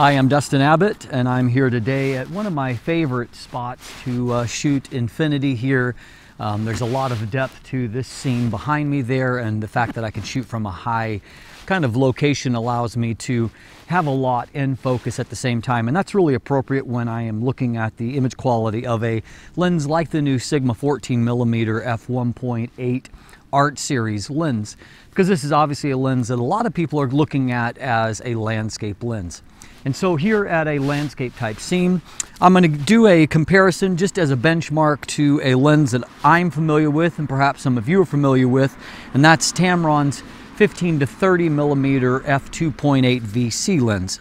I am Dustin Abbott, and I'm here today at one of my favorite spots to shoot infinity here. There's a lot of depth to this scene behind me there, and the fact that I can shoot from a high kind of location allows me to have a lot in focus at the same time, and that's really appropriate when I am looking at the image quality of a lens like the new Sigma 14mm f1.8 Art series lens, because this is obviously a lens that a lot of people are looking at as a landscape lens. And so here at a landscape type scene, I'm going to do a comparison just as a benchmark to a lens that I'm familiar with and perhaps some of you are familiar with, and that's Tamron's 15 to 30 millimeter f2.8 VC lens.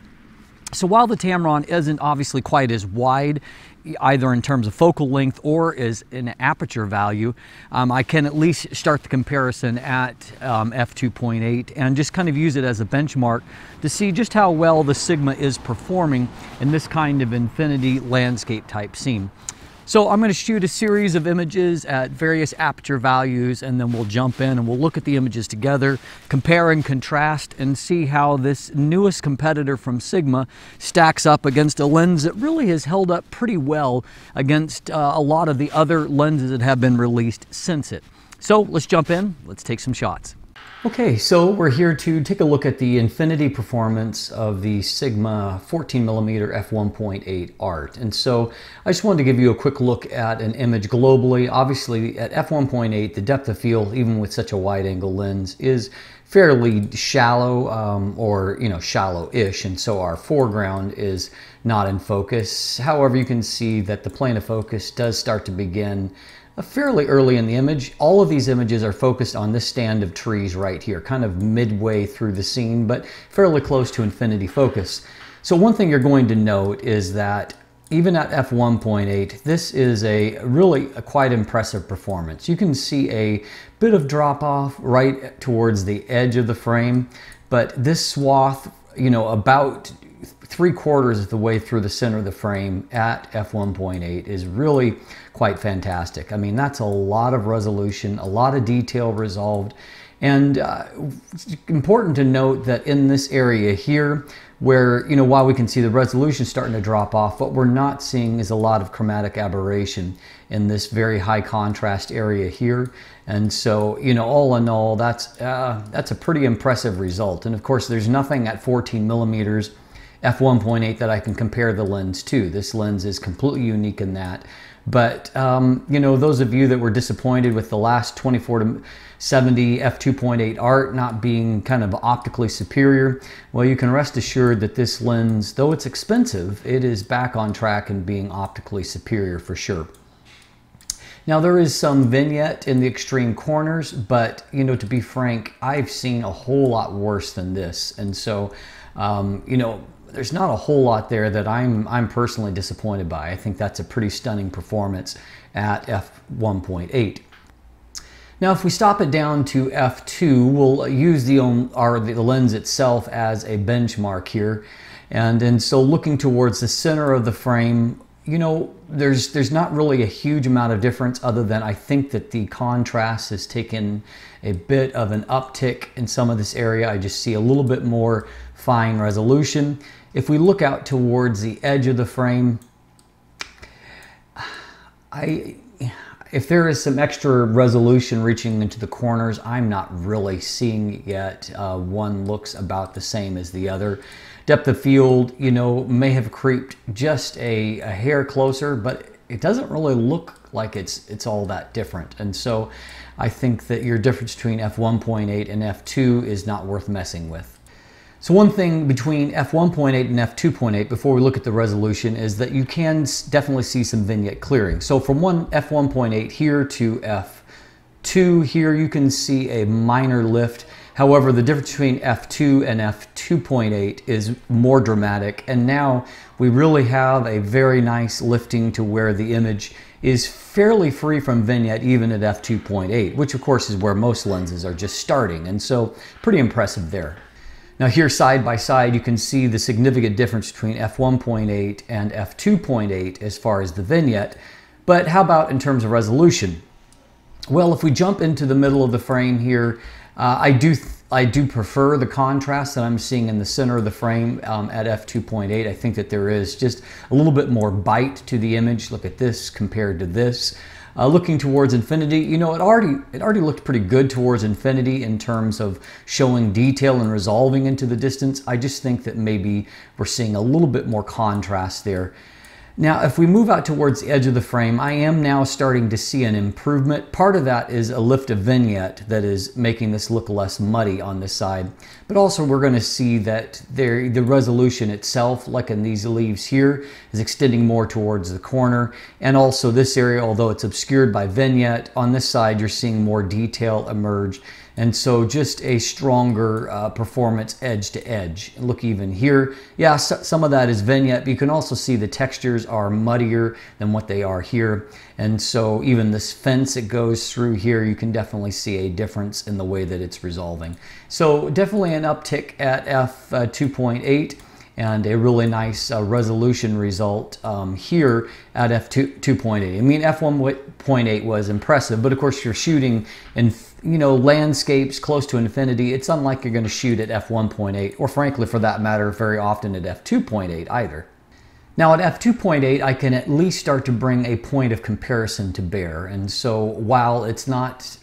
So while the Tamron isn't obviously quite as wide, either in terms of focal length or is an aperture value, I can at least start the comparison at f2.8 and just kind of use it as a benchmark to see just how well the Sigma is performing in this kind of infinity landscape type scene. So I'm going to shoot a series of images at various aperture values, and then we'll jump in and we'll look at the images together, compare and contrast, and see how this newest competitor from Sigma stacks up against a lens that really has held up pretty well against a lot of the other lenses that have been released since it. So let's jump in, let's take some shots. Okay, so we're here to take a look at the infinity performance of the Sigma 14mm f1.8 Art. And so I just wanted to give you a quick look at an image globally. Obviously at f1.8, the depth of field, even with such a wide angle lens, is fairly shallow, or, you know, shallow-ish, and so our foreground is not in focus. However, you can see that the plane of focus does start to begin fairly early in the image. All of these images are focused on this stand of trees right here, kind of midway through the scene, but fairly close to infinity focus. So one thing you're going to note is that even at f1.8, this is really a quite impressive performance. You can see a bit of drop off right towards the edge of the frame, but this swath, you know, about 3/4 of the way through the center of the frame at f1.8 is really quite fantastic. I mean, that's a lot of resolution, a lot of detail resolved, and it's important to note that in this area here, where, you know, while we can see the resolution starting to drop off, what we're not seeing is a lot of chromatic aberration in this very high contrast area here. And so, you know, all in all, that's a pretty impressive result. And of course, there's nothing at 14mm f1.8 that I can compare the lens to. This lens is completely unique in that. But, you know, those of you that were disappointed with the last 24-70 f2.8 Art not being kind of optically superior, well, you can rest assured that this lens, though it's expensive, it is back on track and being optically superior for sure. Now, there is some vignette in the extreme corners, but, you know, to be frank, I've seen a whole lot worse than this. And so, you know, there's not a whole lot there that I'm personally disappointed by. I think that's a pretty stunning performance at f1.8. Now, if we stop it down to f2, we'll use the lens itself as a benchmark here. And so looking towards the center of the frame, you know, there's not really a huge amount of difference, other than I think that the contrast has taken a bit of an uptick in some of this area. I just see a little bit more fine resolution. If we look out towards the edge of the frame, if there is some extra resolution reaching into the corners, I'm not really seeing it yet. One looks about the same as the other. Depth of field, you know, may have creeped just a hair closer, but it doesn't really look like it's all that different. And so I think that your difference between f1.8 and f2 is not worth messing with. So one thing between f1.8 and f2.8, before we look at the resolution, is that you can definitely see some vignette clearing. So from f1.8 here to f2 here, you can see a minor lift. However, the difference between f2 and f2.8 is more dramatic, and now we really have a very nice lifting to where the image is fairly free from vignette, even at f2.8, which of course is where most lenses are just starting, and so pretty impressive there. Now here, side by side, you can see the significant difference between f1.8 and f2.8 as far as the vignette, but how about in terms of resolution? Well, if we jump into the middle of the frame here, I do prefer the contrast that I'm seeing in the center of the frame at f2.8. I think that there is just a little bit more bite to the image. Look at this compared to this. Looking towards infinity, you know, it already looked pretty good towards infinity in terms of showing detail and resolving into the distance. I just think that maybe we're seeing a little bit more contrast there. Now, if we move out towards the edge of the frame, I am now starting to see an improvement. Part of that is a lift of vignette that is making this look less muddy on this side. But also we're going to see that the resolution itself, like in these leaves here, is extending more towards the corner. And also this area, although it's obscured by vignette, on this side you're seeing more detail emerge. And so just a stronger performance edge to edge. Look even here. Yeah, some of that is vignette, but you can also see the textures are muddier than what they are here. And so even this fence that goes through here, you can definitely see a difference in the way that it's resolving. So definitely an uptick at f2.8 and a really nice resolution result here at f2.8. I mean, f1.8 was impressive, but of course you're shooting in, you know, landscapes close to infinity. It's unlike you're gonna shoot at f1.8, or frankly for that matter, very often at f2.8 either. Now at f2.8, I can at least start to bring a point of comparison to bear. And so while it's not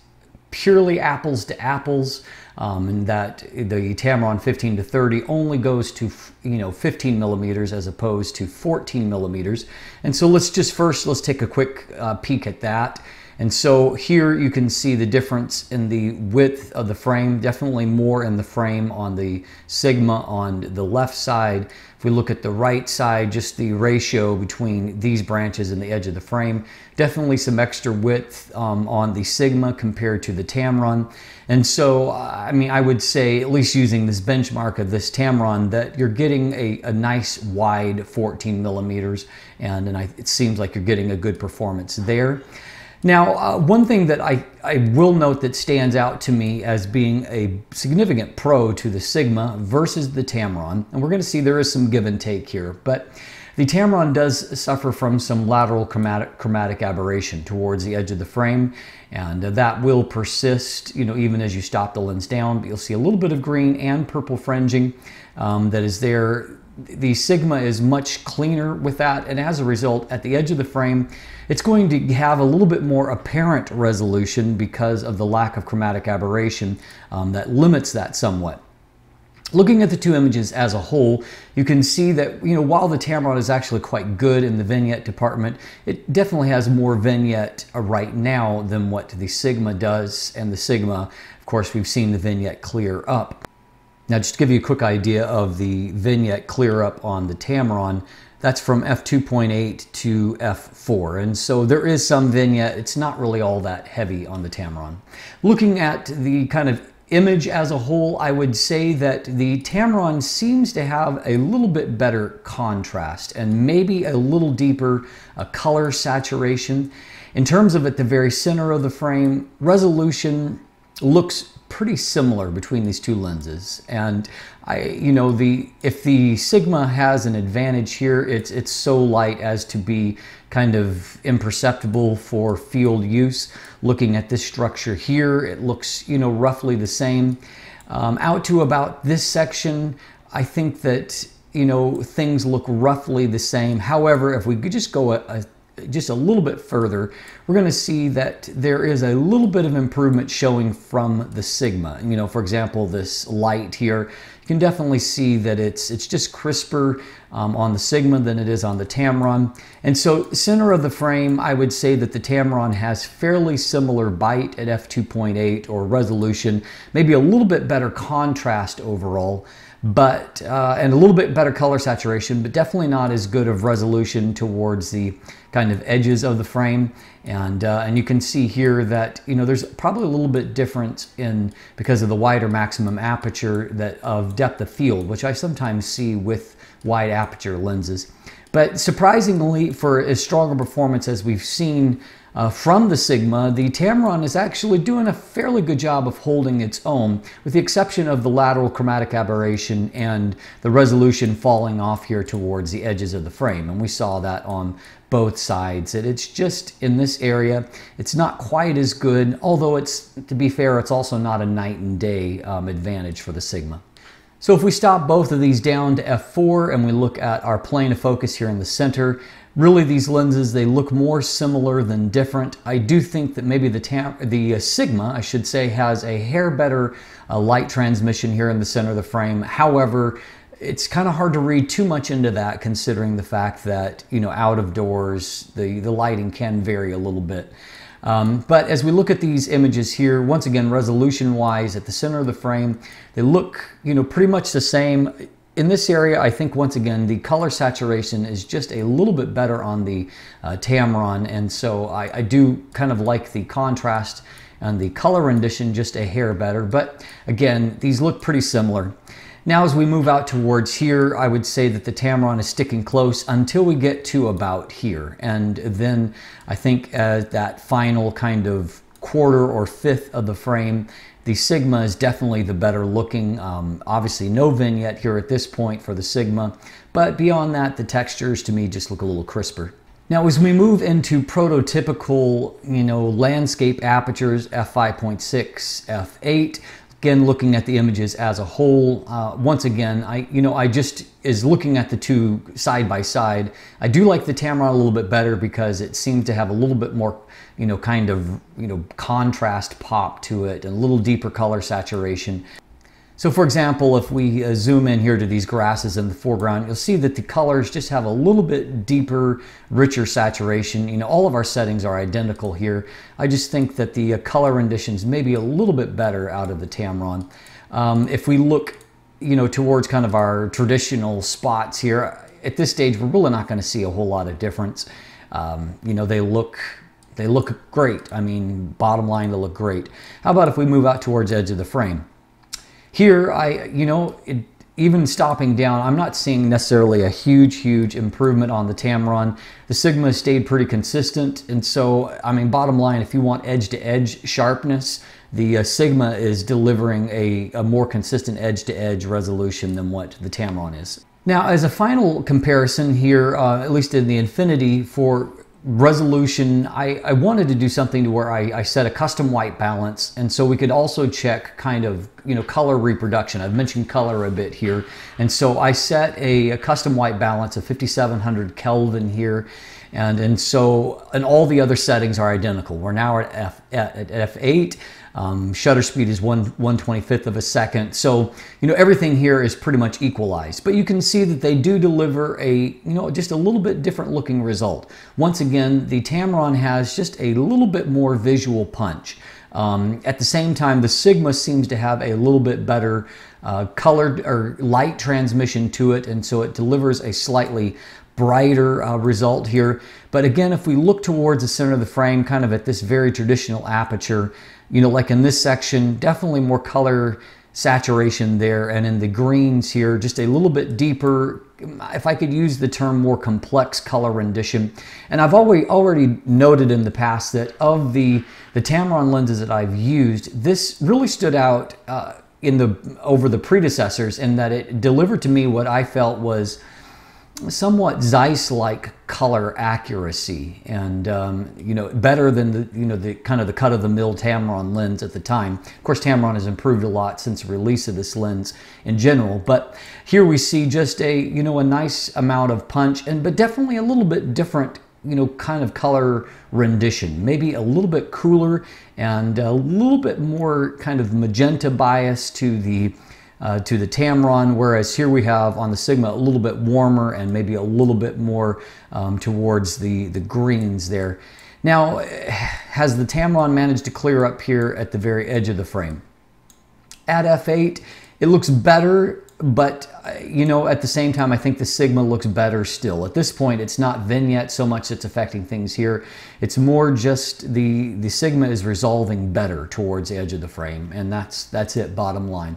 purely apples to apples, and that the Tamron 15 to 30 only goes to, you know, 15 millimeters as opposed to 14 millimeters. And so let's take a quick peek at that. And so here you can see the difference in the width of the frame, definitely more in the frame on the Sigma on the left side. If we look at the right side, just the ratio between these branches and the edge of the frame, definitely some extra width on the Sigma compared to the Tamron. And so, I mean, I would say, at least using this benchmark of this Tamron, that you're getting a nice wide 14 millimeters, and it seems like you're getting a good performance there. Now, one thing that I will note that stands out to me as being a significant pro to the Sigma versus the Tamron, and we're going to see there is some give and take here, but the Tamron does suffer from some lateral chromatic aberration towards the edge of the frame, and that will persist, you know, even as you stop the lens down, but you'll see a little bit of green and purple fringing that is there. The Sigma is much cleaner with that, and as a result, at the edge of the frame, it's going to have a little bit more apparent resolution because of the lack of chromatic aberration that limits that somewhat. Looking at the two images as a whole, you can see that, you know, while the Tamron is actually quite good in the vignette department, it definitely has more vignette right now than what the Sigma does, and the Sigma, of course, we've seen the vignette clear up. Now, just to give you a quick idea of the vignette clear up on the Tamron, that's from f2.8 to f4. And so there is some vignette. It's not really all that heavy on the Tamron. Looking at the kind of image as a whole, I would say that the Tamron seems to have a little bit better contrast and maybe a little deeper color saturation. In terms of at the very center of the frame, resolution looks pretty similar between these two lenses, and you know, if the Sigma has an advantage here, it's so light as to be kind of imperceptible for field use. Looking at this structure here, it looks, you know, roughly the same. Out to about this section, I think that, you know, things look roughly the same. However, if we could just go just a little bit further, we're going to see that there is a little bit of improvement showing from the Sigma. You know, for example, this light here, you can definitely see that it's just crisper on the Sigma than it is on the Tamron. And so center of the frame, I would say that the Tamron has fairly similar bite at f2.8 or resolution, maybe a little bit better contrast overall, but and a little bit better color saturation, but definitely not as good of resolution towards the kind of edges of the frame. And you can see here that, you know, there's probably a little bit difference in, because of the wider maximum aperture, that of depth of field, which I sometimes see with wide aperture lenses. But surprisingly, for as strong a performance as we've seen from the Sigma, the Tamron is actually doing a fairly good job of holding its own, with the exception of the lateral chromatic aberration and the resolution falling off here towards the edges of the frame. And we saw that on both sides. It's just in this area, it's not quite as good, although it's, to be fair, it's also not a night and day advantage for the Sigma. So if we stop both of these down to f4 and we look at our plane of focus here in the center, really these lenses, they look more similar than different. I do think that maybe the Sigma, I should say, has a hair better light transmission here in the center of the frame. However, it's kind of hard to read too much into that, considering the fact that, you know, out of doors, the lighting can vary a little bit. But as we look at these images here, once again, resolution-wise, at the center of the frame, they look, you know, pretty much the same. In this area, I think, once again, the color saturation is just a little bit better on the Tamron, and so I do kind of like the contrast and the color rendition just a hair better. But again, these look pretty similar. Now, as we move out towards here, I would say that the Tamron is sticking close until we get to about here. And then I think at that final kind of quarter or fifth of the frame, the Sigma is definitely the better looking. Obviously, no vignette here at this point for the Sigma. But beyond that, the textures to me just look a little crisper. Now, as we move into prototypical, you know, landscape apertures, f5.6, f8, again, looking at the images as a whole, once again, I just looking at the two side by side, I do like the Tamron a little bit better because it seemed to have a little bit more, you know, kind of, you know, contrast pop to it, and a little deeper color saturation. So for example, if we zoom in here to these grasses in the foreground, you'll see that the colors just have a little bit deeper, richer saturation. You know, all of our settings are identical here. I just think that the color renditions may be a little bit better out of the Tamron. If we look, you know, towards kind of our traditional spots here, at this stage, we're really not going to see a whole lot of difference. You know, they look great. I mean, bottom line, they look great. How about if we move out towards the edge of the frame? Here, even stopping down, I'm not seeing necessarily a huge improvement on the Tamron. The Sigma stayed pretty consistent, and so, I mean, bottom line, if you want edge-to-edge sharpness, the Sigma is delivering a more consistent edge-to-edge resolution than what the Tamron is. Now, as a final comparison here, at least in the Infinity, for resolution, I wanted to do something to where I set a custom white balance, and so we could also check kind of, you know, color reproduction. I've mentioned color a bit here, and so I set a custom white balance of 5700 Kelvin here, and all the other settings are identical. We're now at f8. Shutter speed is 1/125th of a second. So, you know, everything here is pretty much equalized, but you can see that they do deliver a, you know, just a little bit different looking result. Once again, the Tamron has just a little bit more visual punch. At the same time, the Sigma seems to have a little bit better colored or light transmission to it, and so it delivers a slightly brighter result here. But again, if we look towards the center of the frame, kind of at this very traditional aperture, you know, like in this section, definitely more color saturation there, and in the greens here, just a little bit deeper, if I could use the term, more complex color rendition. And I've already noted in the past that of the Tamron lenses that I've used, this really stood out over the predecessors, in that it delivered to me what I felt was somewhat Zeiss-like color accuracy, and you know, better than the, you know, the kind of the cut-of-the-mill Tamron lens at the time. Of course, Tamron has improved a lot since the release of this lens in general, but here we see just a, you know, a nice amount of punch, but definitely a little bit different, you know, kind of color rendition. Maybe a little bit cooler and a little bit more kind of magenta bias to the Tamron, whereas here we have on the Sigma a little bit warmer and maybe a little bit more towards the greens there. Now, has the Tamron managed to clear up here at the very edge of the frame? At f8, it looks better But, you know, at the same time, I think the Sigma looks better still. At this point, it's not vignette so much that's affecting things here. It's more just the Sigma is resolving better towards the edge of the frame. And that's it, bottom line.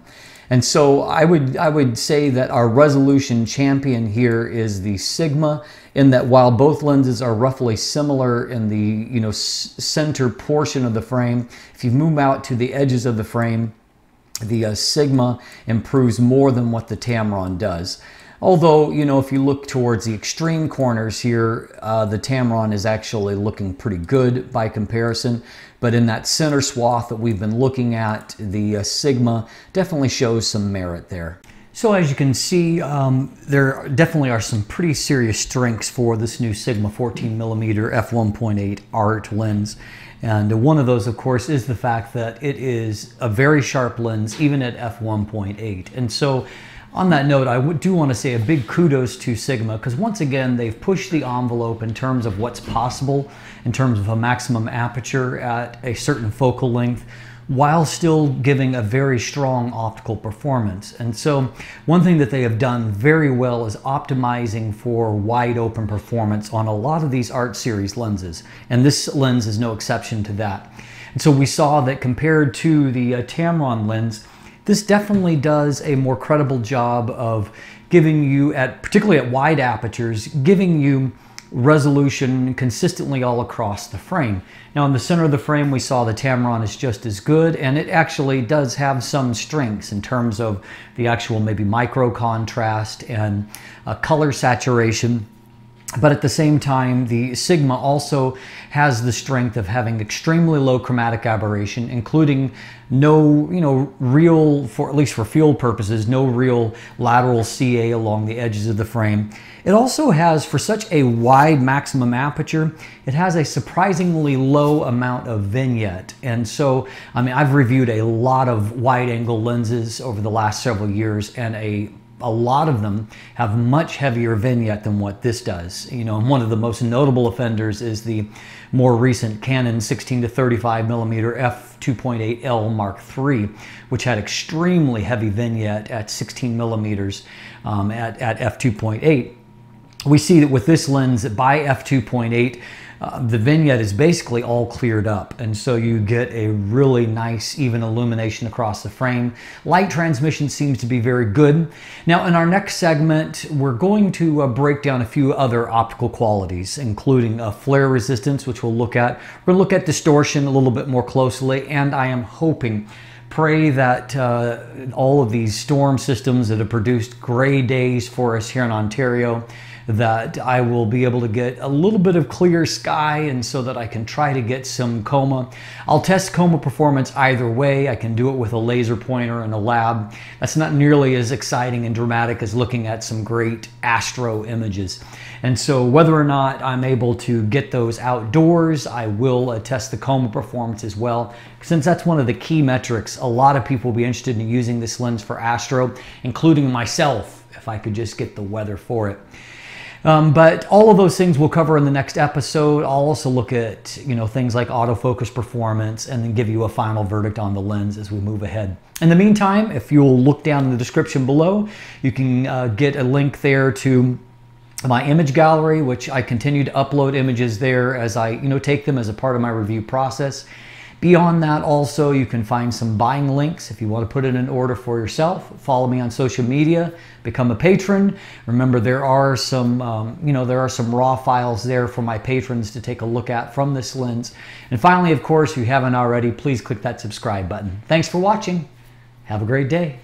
And so I would say that our resolution champion here is the Sigma, in that while both lenses are roughly similar in the, you know, center portion of the frame, if you move out to the edges of the frame, the Sigma improves more than what the Tamron does. Although, you know, if you look towards the extreme corners here, the Tamron is actually looking pretty good by comparison. But in that center swath that we've been looking at, the Sigma definitely shows some merit there. So as you can see, there definitely are some pretty serious strengths for this new Sigma 14mm f1.8 Art lens. And one of those, of course, is the fact that it is a very sharp lens, even at f1.8. And so on that note, I do want to say a big kudos to Sigma, because once again, they've pushed the envelope in terms of what's possible, in terms of a maximum aperture at a certain focal length, while still giving a very strong optical performance. And so one thing that they have done very well is optimizing for wide open performance on a lot of these Art series lenses. And this lens is no exception to that. And so we saw that compared to the Tamron lens, this definitely does a more credible job of giving you, particularly at wide apertures, giving you resolution consistently all across the frame. Now in the center of the frame, we saw the Tamron is just as good, and it actually does have some strengths in terms of the actual maybe micro contrast and color saturation. But at the same time, the Sigma also has the strength of having extremely low chromatic aberration, including no, you know, real, for at least for field purposes, no real lateral CA along the edges of the frame. It also has, for such a wide maximum aperture, it has a surprisingly low amount of vignette. And so, I mean, I've reviewed a lot of wide angle lenses over the last several years, and a lot of them have much heavier vignette than what this does. You know, and one of the most notable offenders is the more recent Canon 16 to 35 millimeter f2.8 L Mark III, which had extremely heavy vignette at 16 millimeters at f2.8. We see that with this lens, by f2.8, the vignette is basically all cleared up, and so you get a really nice even illumination across the frame. Light transmission seems to be very good. Now in our next segment, we're going to break down a few other optical qualities, including flare resistance, which we'll look at. We're going to look at distortion a little bit more closely, and I am hoping, pray that all of these storm systems that have produced gray days for us here in Ontario, that I will be able to get a little bit of clear sky, and so that I can try to get some coma. I'll test coma performance either way. I can do it with a laser pointer in a lab. That's not nearly as exciting and dramatic as looking at some great astro images. And so whether or not I'm able to get those outdoors, I will test the coma performance as well, since that's one of the key metrics. A lot of people will be interested in using this lens for astro, including myself, if I could just get the weather for it. But all of those things we'll cover in the next episode. I'll also look at, you know, things like autofocus performance, and then give you a final verdict on the lens as we move ahead. In the meantime, if you'll look down in the description below, you can get a link there to my image gallery, which I continue to upload images there as I, you know, take them as a part of my review process. Beyond that, also, you can find some buying links if you want to put it in order for yourself. Follow me on social media, become a patron. Remember, there are some, you know, there are some raw files there for my patrons to take a look at from this lens. And finally, of course, if you haven't already, please click that subscribe button. Thanks for watching. Have a great day.